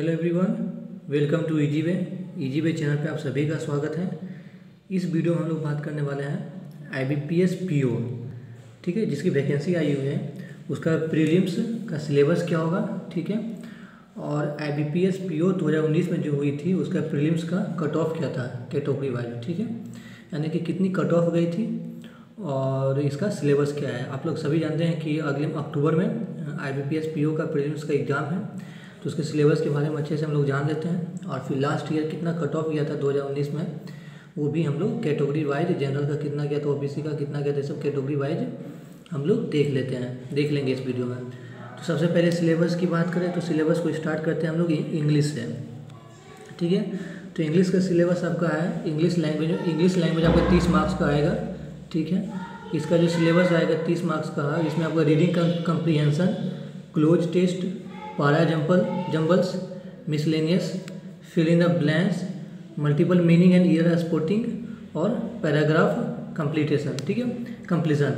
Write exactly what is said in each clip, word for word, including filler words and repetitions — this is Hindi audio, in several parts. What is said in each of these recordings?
Hello everyone, welcome to Easyway. Easyway channel पे आप सभी का स्वागत है। इस वीडियो में हम लोग बात करने वाले हैं आईबीपीएस पीओ, ठीक है, जिसकी वैकेंसी आई हुई है। उसका प्रीलिम्स का सिलेबस क्या होगा, ठीक है, और आईबीपीएस पीओ दो हज़ार उन्नीस में जो हुई थी उसका प्रीलिम्स का कट ऑफ क्या था कैटेगरी वाइज, ठीक है, यानी कि कितनी कट ऑफ गई थी और इसका सिलेबस क्या है। आप लोग सभी जानते हैं कि अगले अक्टूबर में आईबीपीएस पीओ का प्रीलिम्स का एग्ज़ाम है, तो उसके सिलेबस के बारे में अच्छे से हम लोग जान लेते हैं। और फिर लास्ट ईयर कितना कट ऑफ गया था दो हज़ार उन्नीस में, वो भी हम लोग कैटेगरी वाइज, जनरल का कितना गया था, ओबीसी का कितना गया था, सब कैटेगरी वाइज हम लोग देख लेते हैं, देख लेंगे इस वीडियो में। तो सबसे पहले सिलेबस की बात करें तो सिलेबस को स्टार्ट करते हैं हम लोग इंग्लिश से, ठीक है। तो इंग्लिश का सिलेबस आपका है इंग्लिश लैंग्वेज, इंग्लिश लैंग्वेज आपका तीस मार्क्स का आएगा, ठीक है। इसका जो सिलेबस आएगा तीस मार्क्स का है, इसमें आपका reading comprehension, cloze test, para jumble jumbles, miscellaneous, fill in the blanks, multiple meaning and error spotting और पैराग्राफ कंप्लीटेशन, ठीक है, कंप्लीसन।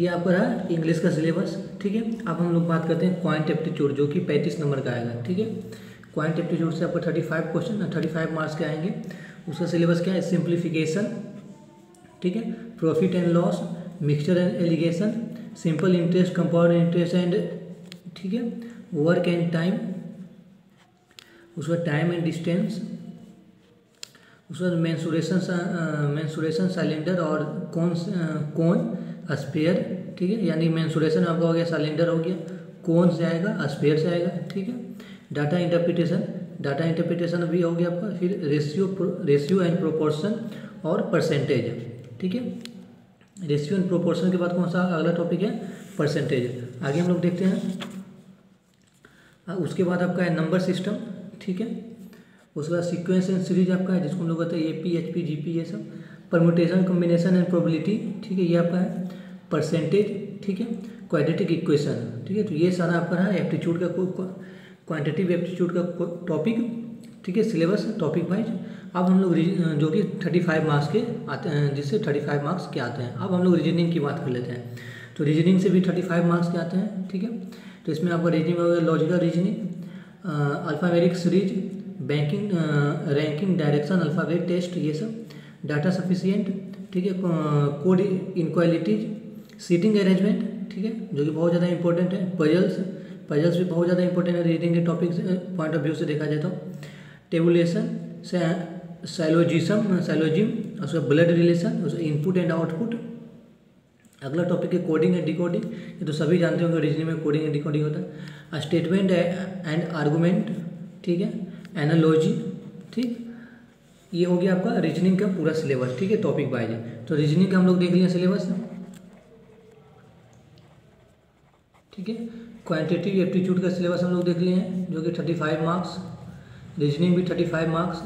ये आपका रहा इंग्लिश का सिलेबस, ठीक है। अब हम लोग बात करते हैं क्वाइंट एप्टीट्यूड, जो कि पैंतीस नंबर का आएगा, ठीक है। क्वाइंट एप्टीट्यूड से आपको thirty five question thirty five marks के आएंगे। उसका सिलेबस क्या है, सिंप्लीफिकेशन, ठीक है, profit and loss, mixture and alligation, simple interest, compound interest and, ठीक है, वर्क एंड टाइम, उसके बाद टाइम एंड डिस्टेंस, उसके बाद मेंसुरेशन मेंसुरेशन सिलेंडर और कौन कौन स्पेयर, ठीक है, यानी मेंसुरेशन आपका हो गया, सिलेंडर हो गया, कौन से आएगा, स्पेयर से आएगा, ठीक है। डाटा इंटरप्रिटेशन, डाटा इंटरप्रिटेशन भी हो गया आपका। फिर रेशियो रेशियो एंड प्रोपोर्शन और परसेंटेज, ठीक है। रेशियो एंड प्रोपोर्शन के बाद कौन सा अगला टॉपिक है, परसेंटेज। आगे हम लोग देखते हैं, उसके बाद आपका है नंबर सिस्टम, ठीक है। उसके बाद सीक्वेंस एंड सीरीज आपका है, जिसको हम लोग कहते हैं A P, H P, G P, ये सब। परम्यूटेशन, कॉम्बिनेशन एंड प्रोबेबिलिटी, ठीक है, ये आपका है। परसेंटेज, ठीक है, क्वाड्रेटिक इक्वेशन, ठीक है। तो ये सारा आपका है एप्टीट्यूड का, क्वांटिटेटिव एप्टीट्यूड का टॉपिक, ठीक है, सिलेबस टॉपिक वाइज। अब हम लोग जो कि थर्टी फाइव मार्क्स के आते हैं, जिससे थर्टी फाइव मार्क्स के आते हैं। अब हम लोग रीजनिंग की बात कर लेते हैं। तो रीजनिंग से भी थर्टी फाइव मार्क्स के आते हैं, ठीक है। तो इसमें आपका रीजनिंग होगा logical reasoning, alphabetic series, banking, ranking, direction, alphabet test, ये सब। डाटा सफिशिएंट, ठीक है, कोड इनक्वालिटीज, सीटिंग अरेंजमेंट, ठीक है, जो कि बहुत ज़्यादा इंपॉर्टेंट है। पजल्स पजल्स भी बहुत ज़्यादा इंपॉर्टेंट है रीजनिंग के टॉपिक से, पॉइंट ऑफ व्यू से देखा जाए तो। टेबुलेशन, साइलोजिज्म साइलोजिम उसका ब्लड रिलेशन, उसका इनपुट एंड आउटपुट। अगला टॉपिक है कोडिंग एंड डिकोडिंग, ये तो सभी जानते होंगे, रीजनिंग में कोडिंग एंड डिकोडिंग होता है। स्टेटमेंट एंड आर्गूमेंट, ठीक है, एनालॉजी, ठीक, ये हो गया आपका रीजनिंग का पूरा सिलेबस, ठीक है, टॉपिक वाइज। तो रीजनिंग का हम लोग देख लिया सिलेबस, ठीक है। क्वांटिटेटिव एप्टीट्यूड का सिलेबस हम लोग देख लिए हैं, जो कि थर्टी फाइव मार्क्स, रीजनिंग भी थर्टी फाइव मार्क्स,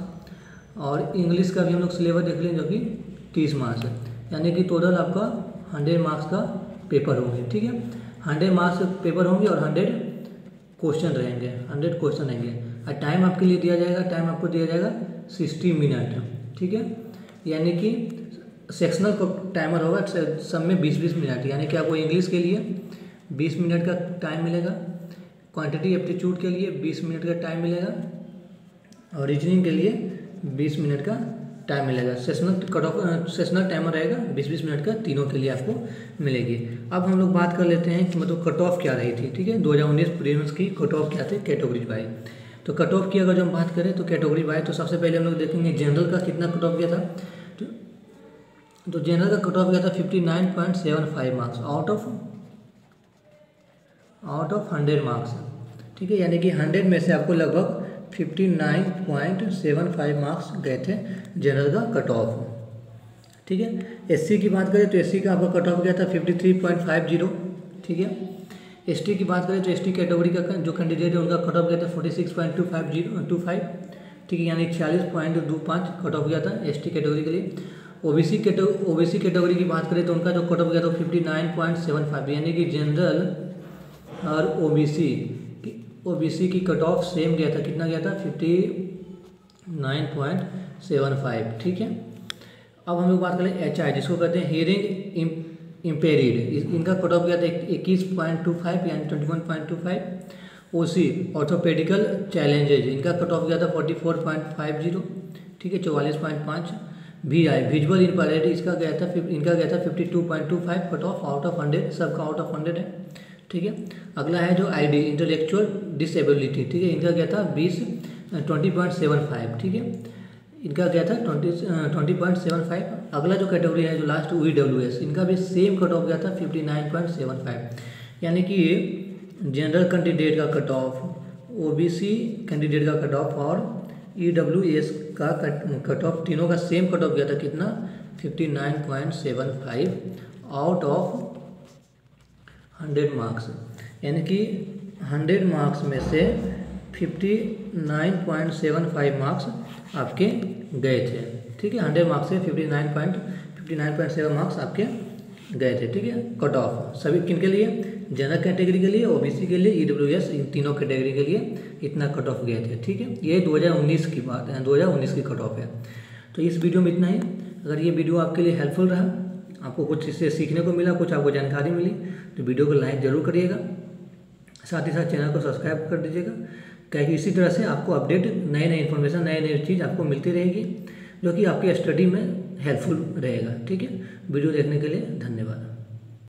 और इंग्लिश का भी हम लोग सिलेबस देख लिए, जो कि तीस मार्क्स है, यानी कि टोटल आपका हंड्रेड मार्क्स का पेपर होंगे, ठीक है। हंड्रेड मार्क्स का पेपर होंगे और हंड्रेड क्वेश्चन रहेंगे, हंड्रेड क्वेश्चन रहेंगे। और टाइम आपके लिए दिया जाएगा, टाइम आपको दिया जाएगा सिक्सटी मिनट, ठीक है, यानी कि सेक्शनल का टाइमर होगा, सब में बीस बीस मिनट, यानी कि आपको इंग्लिश के लिए बीस मिनट का टाइम मिलेगा, क्वांटिटी एप्टीट्यूड के लिए बीस मिनट का टाइम मिलेगा, और रीजनिंग के लिए बीस मिनट का टाइम मिलेगा। Sectional cut off sectional timer रहेगा बीस बीस मिनट का, तीनों के लिए आपको मिलेगी। अब हम लोग बात कर लेते हैं कि मतलब कट ऑफ क्या रही थी, ठीक है, दो हज़ार उन्नीस प्रीलिम्स की कट ऑफ क्या थी कैटेगरी वाइज। तो कट ऑफ की अगर जो हम बात करें तो कैटेगरी वाइज, तो सबसे पहले हम लोग देखेंगे जनरल का कितना कट ऑफ गया था। तो, तो जनरल का कट ऑफ गया था fifty nine point seven five marks out of out of hundred marks, ठीक है, यानी कि हंड्रेड में से आपको लगभग उनसठ पॉइंट सात पाँच मार्क्स गए थे जनरल का कट ऑफ, ठीक है। एससी की बात करें तो एससी का आपका कट ऑफ गया था तिरेपन पॉइंट पाँच शून्य, ठीक है। एसटी की बात करें तो एसटी कैटेगरी का जो कैंडिडेट है उनका कट ऑफ गया था छियालीस पॉइंट दो पाँच शून्य, ठीक है, यानी छियालीस पॉइंट दो पाँच कट ऑफ गया था एसटी कैटेगरी के लिए। ओबीसी कैटेगरी ओबीसी कैटेगरी की बात करें तो उनका जो कट ऑफ गया था उनसठ पॉइंट सात पाँच, यानी कि जनरल और ओबीसी ओबीसी की कट ऑफ सेम गया था, कितना गया था उनसठ पॉइंट सात पाँच, ठीक है। अब हम लोग बात करें एचआई, जिसको कहते हैं हियरिंग इम्पेयर्ड, इनका कट ऑफ गया था इक्कीस पॉइंट दो पाँच, यानी इक्कीस पॉइंट दो पाँच। ओसी ऑर्थोपेडिकल चैलेंजेज, इनका कट ऑफ गया था forty four point five zero, ठीक है, चौवालीस पॉइंट पाँच। वी आई विजुअल इनपैरिटी, इसका गया था इनका गया था fifty two point two five, cut off out of hundred, सबका आउट ऑफ हंड्रेड है, ठीक है। अगला है जो आई डी इंटेलेक्चुअल डिसेबिलिटी, ठीक है, इनका गया था बीस ट्वेंटी पॉइंट सेवन फाइव, ठीक है, इनका गया था twenty twenty point seven five. अगला जो कैटेगरी है जो लास्ट ई डब्ल्यू एस, इनका भी सेम कट ऑफ गया था fifty nine point seven five, यानी कि ये जनरल कैंडिडेट का कट ऑफ, ओबीसी कैंडिडेट का कट ऑफ और ई डब्ल्यू एस का कट ऑफ, तीनों का सेम कट ऑफ गया था कितना, fifty nine point seven five out of hundred marks, यानी कि हंड्रेड मार्क्स में से fifty nine point seven five marks आपके गए थे, ठीक है, हंड्रेड मार्क्स से fifty nine point seven marks आपके गए थे, ठीक है। कट ऑफ सभी किन के लिए, जनरल कैटेगरी के लिए, ओबीसी के लिए, ईडब्ल्यूएस, इन तीनों कैटेगरी के लिए इतना कट ऑफ गए थे, ठीक है। ये दो हज़ार उन्नीस की बात है, दो हज़ार उन्नीस की कट ऑफ है। तो इस वीडियो में इतना ही। अगर ये वीडियो आपके लिए हेल्पफुल रहा, आपको कुछ इससे सीखने को मिला, कुछ आपको जानकारी मिली, तो वीडियो को लाइक ज़रूर करिएगा, साथ ही साथ चैनल को सब्सक्राइब कर दीजिएगा, क्योंकि इसी तरह से आपको अपडेट, नए नए इन्फॉर्मेशन, नए नए चीज़ आपको मिलती रहेगी, जो कि आपकी स्टडी में हेल्पफुल रहेगा, ठीक है। वीडियो देखने के लिए धन्यवाद।